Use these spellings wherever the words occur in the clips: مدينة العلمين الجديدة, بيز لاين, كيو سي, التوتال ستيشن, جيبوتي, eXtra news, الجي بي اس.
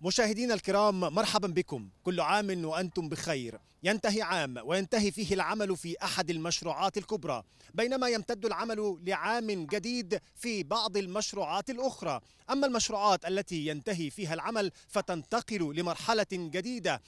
مشاهدينا الكرام، مرحبا بكم. كل عام وأنتم بخير. ينتهي عام وينتهي فيه العمل في أحد المشروعات الكبرى، بينما يمتد العمل لعام جديد في بعض المشروعات الأخرى. أما المشروعات التي ينتهي فيها العمل فتنتقل لمرحلة جديدة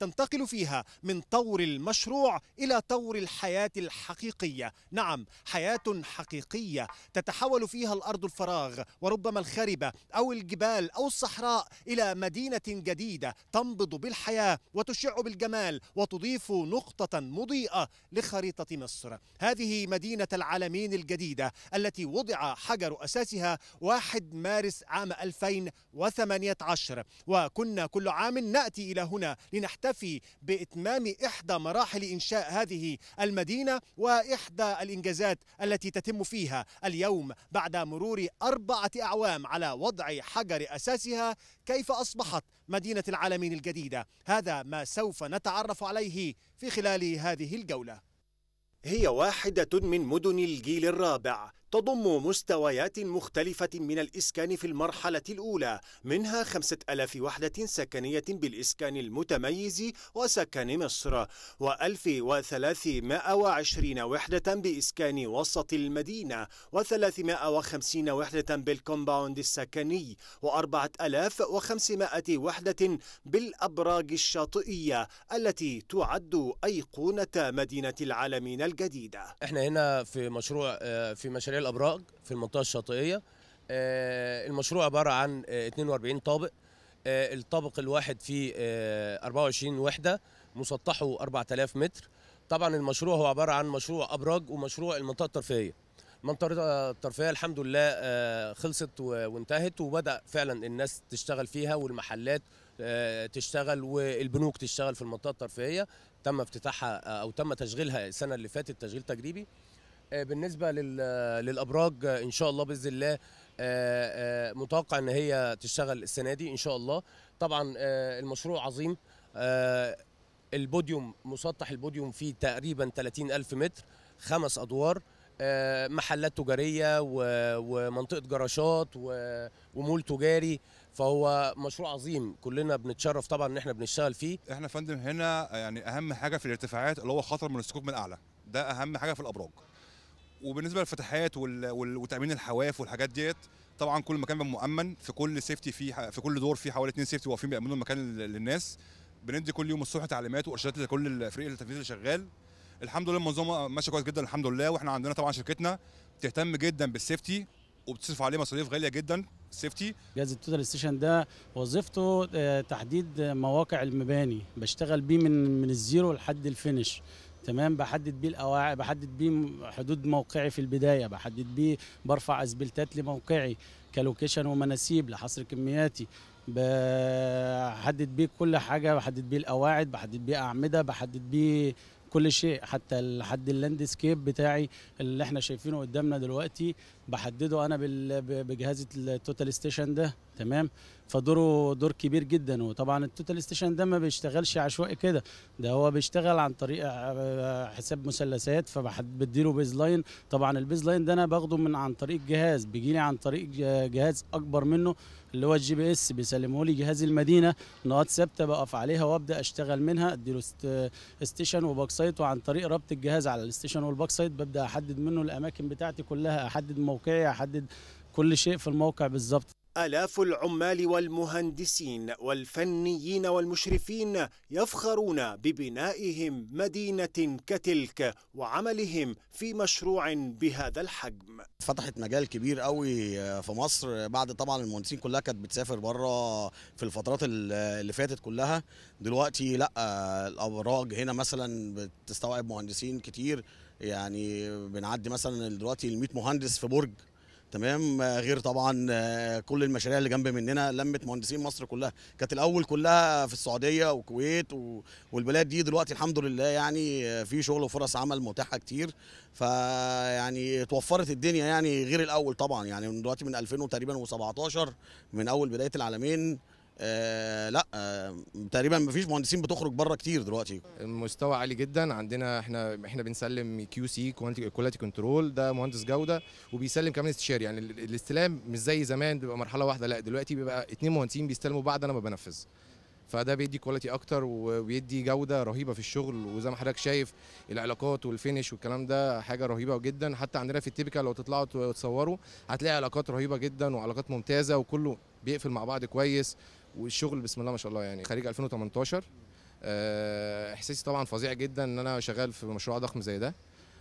تنتقل فيها من طور المشروع إلى طور الحياة الحقيقية. نعم، حياة حقيقية تتحول فيها الأرض الفراغ وربما الخربة أو الجبال أو الصحراء إلى مدينة جديدة تنبض بالحياة وتشع بالجمال وتضيف نقطة مضيئة لخريطة مصر. هذه مدينة العلمين الجديدة التي وضع حجر أساسها 1 مارس عام 2018، وكنا كل عام نأتي إلى هنا لنحتفي بإتمام إحدى مراحل إنشاء هذه المدينة وإحدى الإنجازات التي تتم فيها. اليوم بعد مرور 4 أعوام على وضع حجر أساسها، كيف أصبحت مدينة العلمين الجديدة؟ هذا ما سوف نتعرف عليه في خلال هذه الجولة. هي واحدة من مدن الجيل الرابع، تضم مستويات مختلفة من الإسكان في المرحلة الأولى، منها 5000 وحدة سكنية بالإسكان المتميز وسكن مصر، و1320 وحدة بإسكان وسط المدينة، و350 وحدة بالكومباوند السكني، و4500 وحدة بالأبراج الشاطئية التي تعد أيقونة مدينة العلمين الجديدة. احنا هنا في مشاريع الأبراج في المنطقة الشاطئية. المشروع عبارة عن 42 طابق، الطابق الواحد فيه 24 وحدة، مسطحه 4000 متر. طبعا المشروع هو عبارة عن مشروع أبراج ومشروع المنطقة الترفيهية. المنطقة الترفيهية الحمد لله خلصت وانتهت، وبدأ فعلا الناس تشتغل فيها والمحلات تشتغل والبنوك تشتغل في المنطقة الترفيهية. تم افتتاحها أو تم تشغيلها السنة اللي فاتت تشغيل تجريبي. بالنسبة للأبراج إن شاء الله بإذن الله متوقع أن هي تشتغل السنة دي إن شاء الله. طبعا المشروع عظيم، البوديوم مسطح البوديوم فيه تقريبا 30,000 متر، 5 أدوار، محلات تجارية ومنطقة جراشات ومول تجاري. فهو مشروع عظيم، كلنا بنتشرف طبعا إن احنا بنشتغل فيه. احنا فندم هنا يعني أهم حاجة في الارتفاعات اللي هو خطر من السقوط من أعلى، ده أهم حاجة في الأبراج. وبالنسبه للفتحات وتامين الحواف والحاجات ديت، طبعا كل مكان مؤمن، في كل سيفتي، في كل دور في حوالي 2 سيفتي واقفين بيامنوا المكان للناس. بندي كل يوم الصبح تعليمات وارشادات لكل فريق التنفيذ اللي شغال. الحمد لله المنظومه ماشيه كويس جدا الحمد لله. واحنا عندنا طبعا شركتنا بتهتم جدا بالسيفتي وبتصرف عليه مصاريف غاليه جدا. السيفتي جهاز التوتال ستيشن ده وظيفته تحديد مواقع المباني، بشتغل بيه من الزيرو لحد الفينش. تمام، بحدد بيه القواعد، بحدد بيه حدود موقعي في البدايه، بحدد بيه، برفع اسبلتات لموقعي كلوكيشن ومناسيب لحصر كمياتي، بحدد بيه كل حاجه، بحدد بيه القواعد، بحدد بيه اعمده، بحدد بيه كل شيء، حتى لحد اللاندسكيب بتاعي اللي احنا شايفينه قدامنا دلوقتي بحدده انا بجهاز التوتال ستيشن ده. تمام، فدوره دور كبير جدا. وطبعا التوتال ستيشن ده ما بيشتغلش عشوائي كده، ده هو بيشتغل عن طريق حساب مثلثات، فبديله بيز لاين. طبعا البيز لاين ده انا باخده عن طريق جهاز، بيجي لي عن طريق جهاز اكبر منه اللي هو الجي بي اس، بيسلمه لي جهاز المدينه، نقاط ثابته بقف عليها وابدا اشتغل منها، اديله ستيشن وباك سايت، وعن طريق ربط الجهاز على الستيشن والباك سايت ببدا احدد منه الاماكن بتاعتي كلها، احدد موقعي، احدد كل شيء في الموقع بالظبط. آلاف العمال والمهندسين والفنيين والمشرفين يفخرون ببنائهم مدينة كتلك وعملهم في مشروع بهذا الحجم. فتحت مجال كبير قوي في مصر، بعد طبعا المهندسين كلها كانت بتسافر بره في الفترات اللي فاتت كلها. دلوقتي لا، الأبراج هنا مثلا بتستوعب مهندسين كتير، يعني بنعدي مثلا دلوقتي 100 مهندس في برج. تمام، غير طبعا كل المشاريع اللي جنب مننا لمت مهندسين مصر كلها. كانت الاول كلها في السعوديه والكويت والبلاد دي، دلوقتي الحمد لله يعني في شغل وفرص عمل متاحه كتير، فيعني توفرت الدنيا يعني غير الاول طبعا. يعني دلوقتي من 2000 تقريبا و17 من اول بدايه العالمين لا تقريبا مفيش مهندسين بتخرج بره كتير دلوقتي. المستوى عالي جدا عندنا، احنا بنسلم كيو سي كواليتي كنترول، ده مهندس جوده وبيسلم كمان استشاري. يعني الاستلام مش زي زمان بيبقى مرحله واحده، لا دلوقتي بيبقى اتنين مهندسين بيستلموا بعض انا ما بنفذ، فده بيدي كواليتي اكتر وبيدي جوده رهيبه في الشغل. وزي ما حضرتك شايف العلاقات والفينش والكلام ده حاجه رهيبه جدا. حتى عندنا في التيبيكال لو تطلعوا وتصوروا هتلاقي علاقات رهيبه جدا وعلاقات ممتازه، وكله بيقفل مع بعض كويس والشغل بسم الله ما شاء الله. يعني خريج 2018، احساسي طبعا فظيع جدا ان انا شغال في مشروع ضخم زي ده.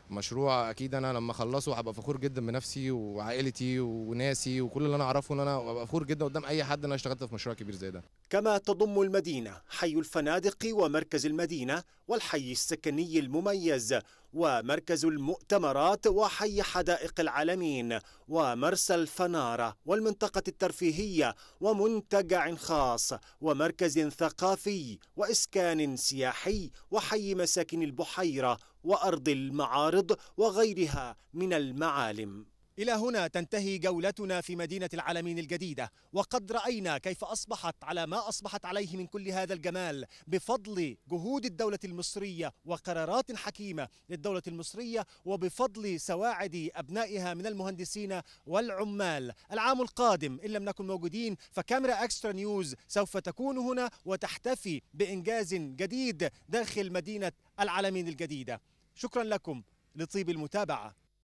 مشروع اكيد انا لما اخلصه هبقى فخور جدا بنفسي وعائلتي وناسي وكل اللي انا اعرفه، ان انا هبقى فخور جدا قدام اي حد ان انا اشتغلت في مشروع كبير زي ده. كما تضم المدينه حي الفنادق ومركز المدينه والحي السكني المميز ومركز المؤتمرات وحي حدائق العالمين ومرسى الفنارة والمنطقة الترفيهية ومنتجع خاص ومركز ثقافي وإسكان سياحي وحي مساكن البحيرة وأرض المعارض وغيرها من المعالم. إلى هنا تنتهي جولتنا في مدينة العلمين الجديدة، وقد رأينا كيف أصبحت على ما أصبحت عليه من كل هذا الجمال بفضل جهود الدولة المصرية وقرارات حكيمة للدولة المصرية وبفضل سواعد أبنائها من المهندسين والعمال. العام القادم إن لم نكن موجودين فكاميرا إكسترا نيوز سوف تكون هنا وتحتفي بإنجاز جديد داخل مدينة العلمين الجديدة. شكرا لكم لطيب المتابعة.